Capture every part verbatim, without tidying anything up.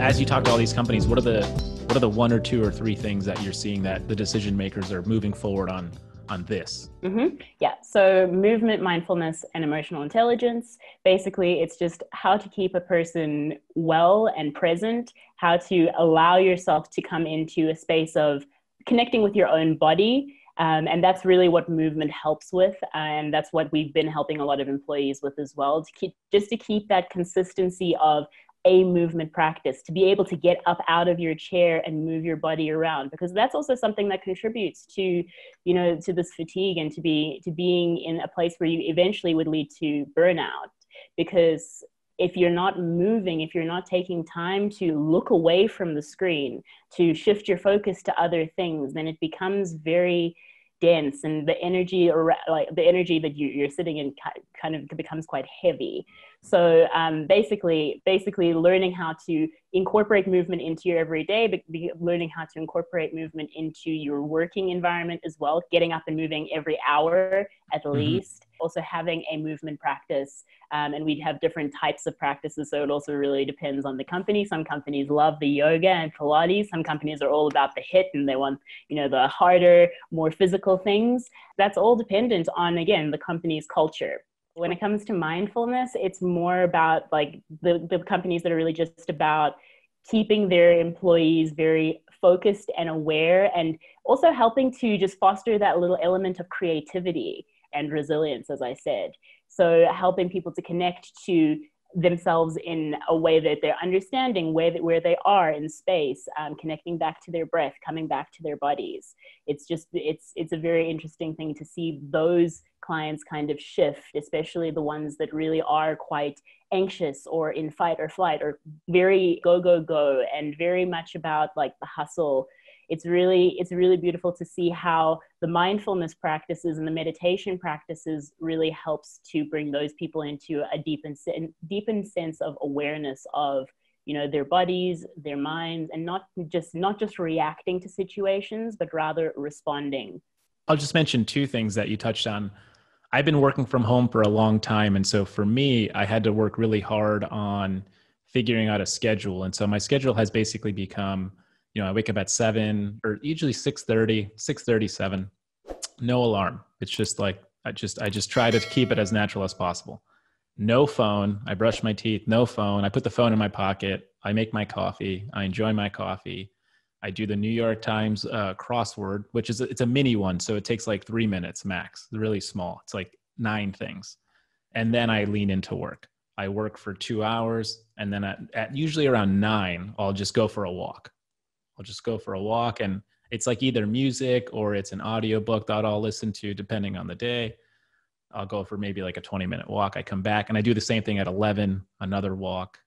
as you talk to all these companies, what are the what are the one or two or three things that you're seeing that the decision makers are moving forward on on this? Mm-hmm. Yeah, so movement, mindfulness, and emotional intelligence. Basically, it's just how to keep a person well and present, how to allow yourself to come into a space of connecting with your own body. Um, and that's really what movement helps with. And that's what we've been helping a lot of employees with as well, to keep, just to keep that consistency of a movement practice, to be able to get up out of your chair and move your body around, because that's also something that contributes to, you know, to this fatigue and to be, to being in a place where you eventually would lead to burnout. Because if you're not moving, if you're not taking time to look away from the screen, to shift your focus to other things, then it becomes very dense, and the energy, or like the energy that you, you're sitting in, kind of becomes quite heavy. So um, basically, basically learning how to incorporate movement into your everyday, but learning how to incorporate movement into your working environment as well. Getting up and moving every hour at mm-hmm. least. Also having a movement practice, um, and we'd have different types of practices. So it also really depends on the company. Some companies love the yoga and Pilates. Some companies are all about the H I I T and they want, you know, the harder, more physical things. That's all dependent on, again, the company's culture. When it comes to mindfulness, it's more about like the, the companies that are really just about keeping their employees very focused and aware, and also helping to just foster that little element of creativity and resilience, as I said. So helping people to connect to themselves in a way that they're understanding where, that, where they are in space, um, connecting back to their breath, coming back to their bodies. It's just, it's, it's a very interesting thing to see those clients kind of shift, especially the ones that really are quite anxious or in fight or flight or very go, go, go, and very much about like the hustle. It's really, it's really beautiful to see how the mindfulness practices and the meditation practices really helps to bring those people into a deepened, deepened sense of awareness of, you know, their bodies, their minds, and not just, not just reacting to situations, but rather responding. I'll just mention two things that you touched on. I've been working from home for a long time. And so for me, I had to work really hard on figuring out a schedule. And so my schedule has basically become, you know, I wake up at seven, or usually six thirty, six thirty, seven, no alarm. It's just like, I just, I just try to keep it as natural as possible. No phone. I brush my teeth, no phone. I put the phone in my pocket. I make my coffee. I enjoy my coffee. I do the New York Times uh, crossword, which is, it's a mini one. So it takes like three minutes max. It's really small. It's like nine things. And then I lean into work. I work for two hours. And then at, at usually around nine, I'll just go for a walk. I'll just go for a walk, and it's like either music or it's an audiobook that I'll listen to depending on the day. I'll go for maybe like a twenty minute walk. I come back and I do the same thing at eleven, another walk.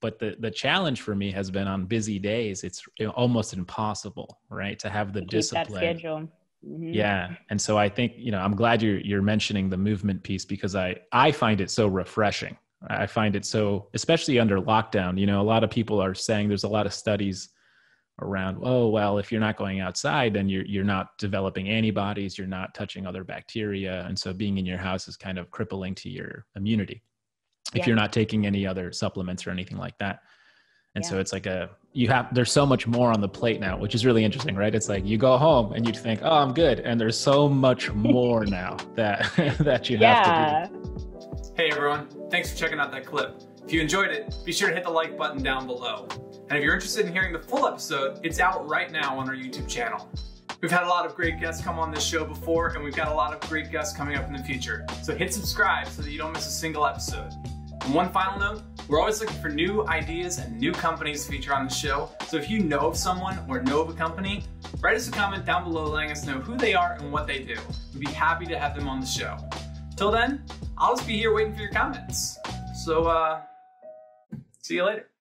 But the, the challenge for me has been on busy days, it's almost impossible, right? To have the keep discipline. That schedule. Mm-hmm. Yeah. And so I think, you know, I'm glad you're, you're mentioning the movement piece, because I, I find it so refreshing. I find it so, especially under lockdown, you know, a lot of people are saying, there's a lot of studies around, oh, well, if you're not going outside, then you're, you're not developing antibodies, you're not touching other bacteria. And so being in your house is kind of crippling to your immunity if yeah. you're not taking any other supplements or anything like that. And yeah. so it's like a, you have, there's so much more on the plate now, which is really interesting, right? It's like you go home and you think, oh, I'm good. And there's so much more now that, that you yeah. have to do. Hey everyone, thanks for checking out that clip. If you enjoyed it, be sure to hit the like button down below. And if you're interested in hearing the full episode, it's out right now on our YouTube channel. We've had a lot of great guests come on this show before, and we've got a lot of great guests coming up in the future. So hit subscribe so that you don't miss a single episode. And one final note, we're always looking for new ideas and new companies to feature on the show. So if you know of someone or know of a company, write us a comment down below letting us know who they are and what they do. We'd be happy to have them on the show. Till then, I'll just be here waiting for your comments. So, uh, see you later.